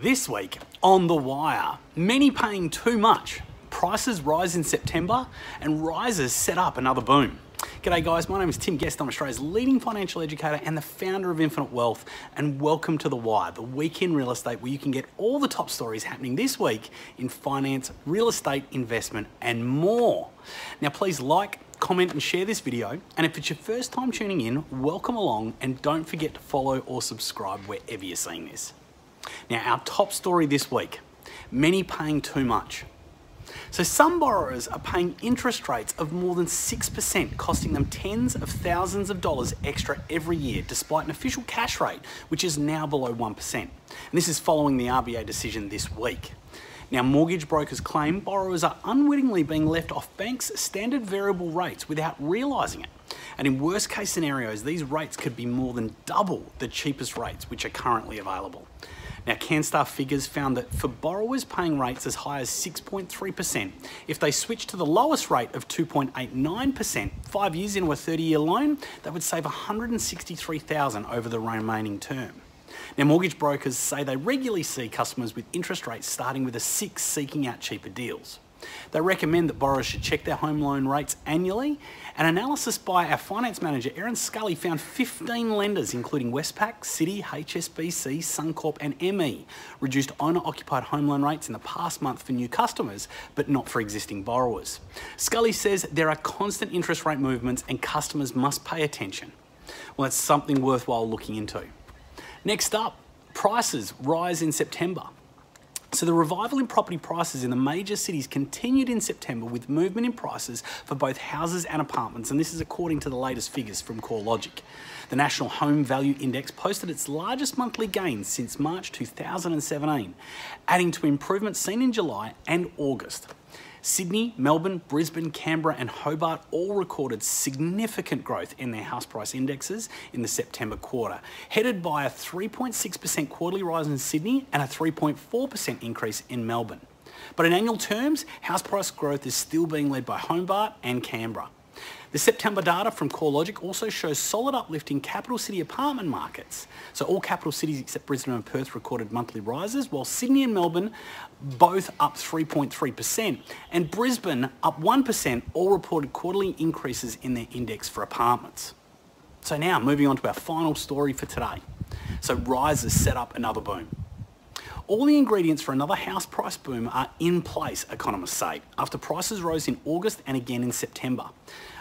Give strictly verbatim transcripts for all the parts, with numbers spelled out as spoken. This week on The Wire, many paying too much. Prices rise in September and rises set up another boom. G'day guys, my name is Tim Guest. I'm Australia's leading financial educator and the founder of Infinite Wealth. And welcome to The Wire, the week in real estate where you can get all the top stories happening this week in finance, real estate, investment and more. Now please like, comment and share this video, and if it's your first time tuning in, welcome along and don't forget to follow or subscribe wherever you're seeing this. Now, our top story this week, many paying too much. So some borrowers are paying interest rates of more than six percent, costing them tens of thousands of dollars extra every year, despite an official cash rate, which is now below one percent. And this is following the R B A decision this week. Now, mortgage brokers claim borrowers are unwittingly being left off banks' standard variable rates without realising it. And in worst case scenarios, these rates could be more than double the cheapest rates which are currently available. Now, CanStar figures found that for borrowers paying rates as high as six point three percent, if they switched to the lowest rate of two point eight nine percent five years into a thirty-year loan, they would save one hundred sixty-three thousand dollars over the remaining term. Now, mortgage brokers say they regularly see customers with interest rates starting with a six seeking out cheaper deals. They recommend that borrowers should check their home loan rates annually. An analysis by our finance manager, Erin Scully, found fifteen lenders, including Westpac, Citi, H S B C, Suncorp and M E, reduced owner-occupied home loan rates in the past month for new customers, but not for existing borrowers. Scully says there are constant interest rate movements and customers must pay attention. Well, that's something worthwhile looking into. Next up, prices rise in September. So the revival in property prices in the major cities continued in September with movement in prices for both houses and apartments, and this is according to the latest figures from CoreLogic. The National Home Value Index posted its largest monthly gain since March two thousand seventeen, adding to improvements seen in July and August. Sydney, Melbourne, Brisbane, Canberra and Hobart all recorded significant growth in their house price indexes in the September quarter, headed by a three point six percent quarterly rise in Sydney and a three point four percent increase in Melbourne. But in annual terms, house price growth is still being led by Hobart and Canberra. The September data from CoreLogic also shows solid uplift in capital city apartment markets. So all capital cities except Brisbane and Perth recorded monthly rises, while Sydney and Melbourne both up three point three percent and Brisbane up one percent, all reported quarterly increases in their index for apartments. So now moving on to our final story for today. So rises set up another boom. All the ingredients for another house price boom are in place, economists say, after prices rose in August and again in September.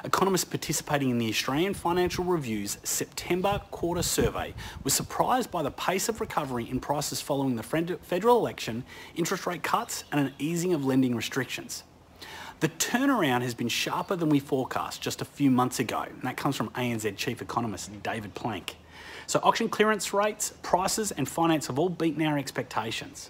Economists participating in the Australian Financial Review's September quarter survey were surprised by the pace of recovery in prices following the federal election, interest rate cuts and an easing of lending restrictions. The turnaround has been sharper than we forecast just a few months ago, and that comes from A N Z chief economist David Plank. So auction clearance rates, prices and finance have all beaten our expectations.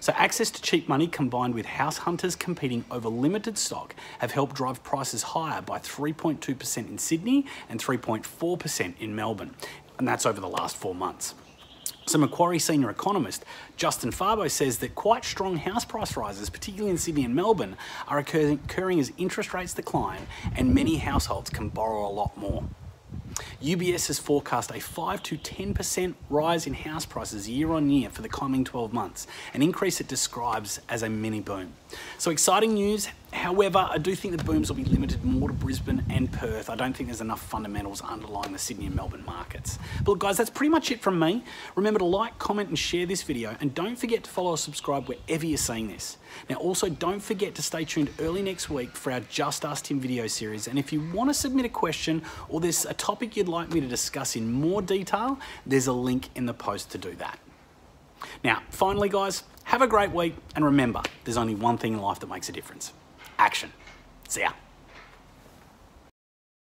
So access to cheap money combined with house hunters competing over limited stock have helped drive prices higher by three point two percent in Sydney and three point four percent in Melbourne. And that's over the last four months. So Macquarie senior economist Justin Fabo says that quite strong house price rises, particularly in Sydney and Melbourne, are occurring as interest rates decline and many households can borrow a lot more. U B S has forecast a five to ten percent rise in house prices year on year for the coming twelve months, an increase it describes as a mini boom. So exciting news. However, I do think the booms will be limited more to Brisbane and Perth. I don't think there's enough fundamentals underlying the Sydney and Melbourne markets. But look guys, that's pretty much it from me. Remember to like, comment and share this video, and don't forget to follow or subscribe wherever you're seeing this. Now also don't forget to stay tuned early next week for our Just Ask Tim video series, and if you want to submit a question or there's a topic you'd like me to discuss in more detail, there's a link in the post to do that. Now finally guys, have a great week, and remember, there's only one thing in life that makes a difference. Action. See ya.